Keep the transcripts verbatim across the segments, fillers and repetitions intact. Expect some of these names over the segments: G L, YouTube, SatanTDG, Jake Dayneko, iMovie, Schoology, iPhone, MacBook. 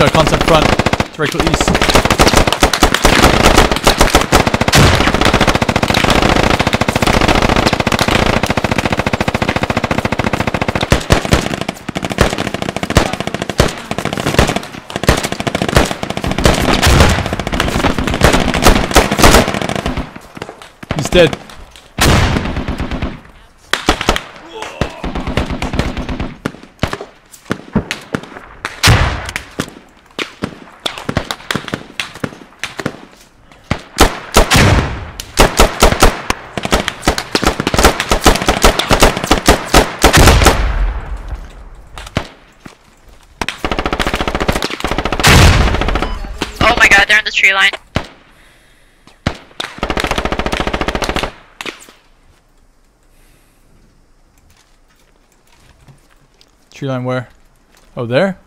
Watch out, concept front, directly east. He's dead. They're on the tree line. Tree line where? Oh, there?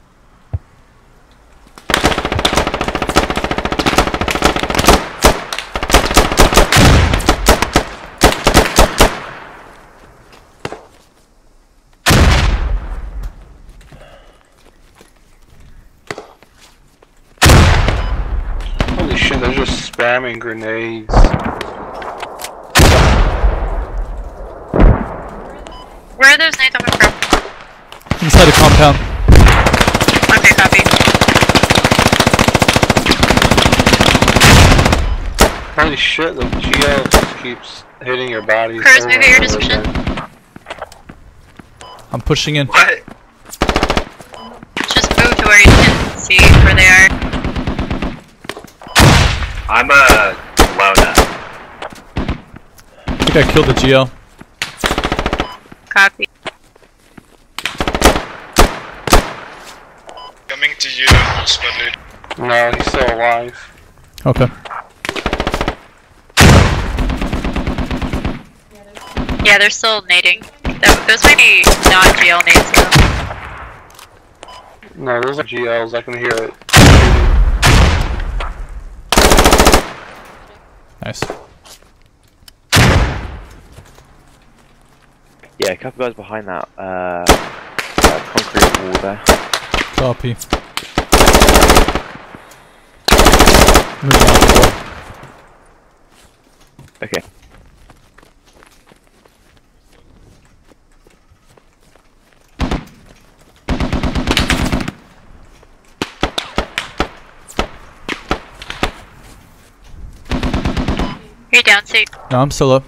They're just spamming grenades. Where are those nades coming from? Inside the compound. Okay, copy. Holy shit, the G L just keeps hitting your body. Curse, move at your description. I'm pushing in. What? Just move to where you can see where they are. I'm a Lona. I think I killed the G L. Copy. Coming to you, Squad Lead. No, he's still alive. Okay. Yeah, they're still nading. Those might be not G L nades, though. No, those are G Ls. I can hear it. Nice. Yeah, a couple guys behind that uh, uh, concrete wall there. Copy. Move out the door. Okay. You're down, Sue. No, I'm still up.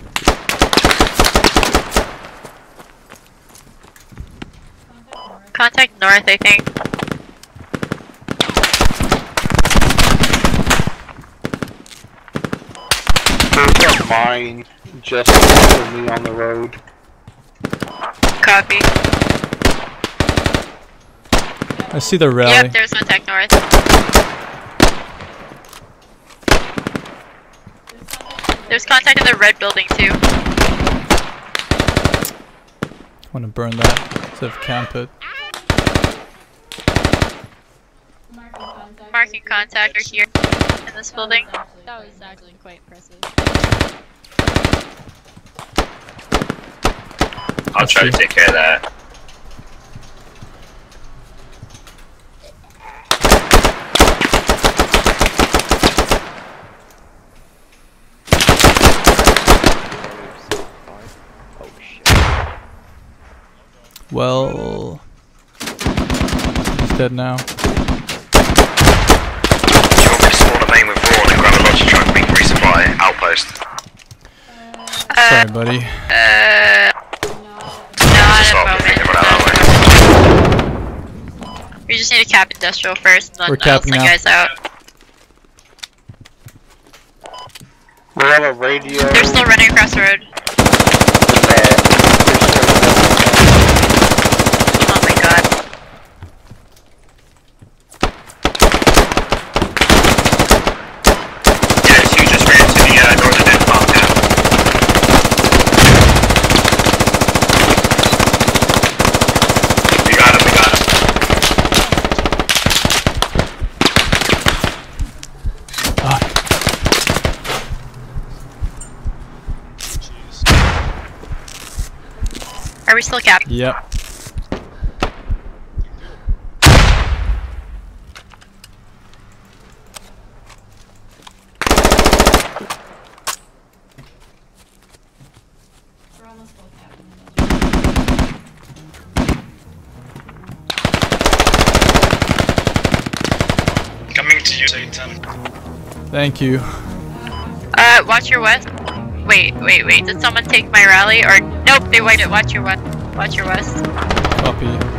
Contact north, I think. There's a mine just over me on the road. Copy. I see the rally. Yep, there's contact north. There's contact in the red building too. I want to burn that instead of camp it. Marking contact are here in this building. That was actually quite impressive. I'll try to take care of that. Well, he's dead now. Sorry, buddy. Uh, not moment. We just need to cap industrial first, and then I'll send guys out. We have a radio. They're still running across the road. Are we still capped? Yep. to you, Satan. Thank you. Uh, watch your west. Wait, wait, wait. Did someone take my rally? Or nope, they waited. Watch your west. Watch your west. Copy.